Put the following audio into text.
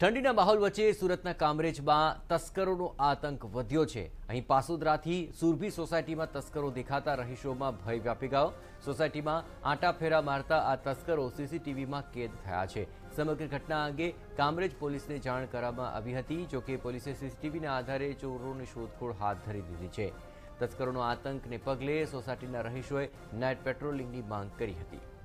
ठंडीना माहौल वच्चे सूरतना कामरेज में तस्करों आतंक वध्यो छे। अहीं पासोदराथी सुरभी सोसायटी में तस्करों दिखाता रहीशों में भय व्यापी गयो। सोसायटी में आटाफेरा मारता आ तस्करों सीसीटीवी में कैद थया छे। समग्र घटना अंगे कामरेज पुलिस ने जाण करवामां आवी हती। जो कि पुलिसे सीसीटीवी ना आधारे चोरों ने शोधखोळ हाथ धरी दीधी छे। तस्करों आतंक ने पगले सोसायटी रहीशोए नाइट पेट्रोलिंग की मांग करी हती।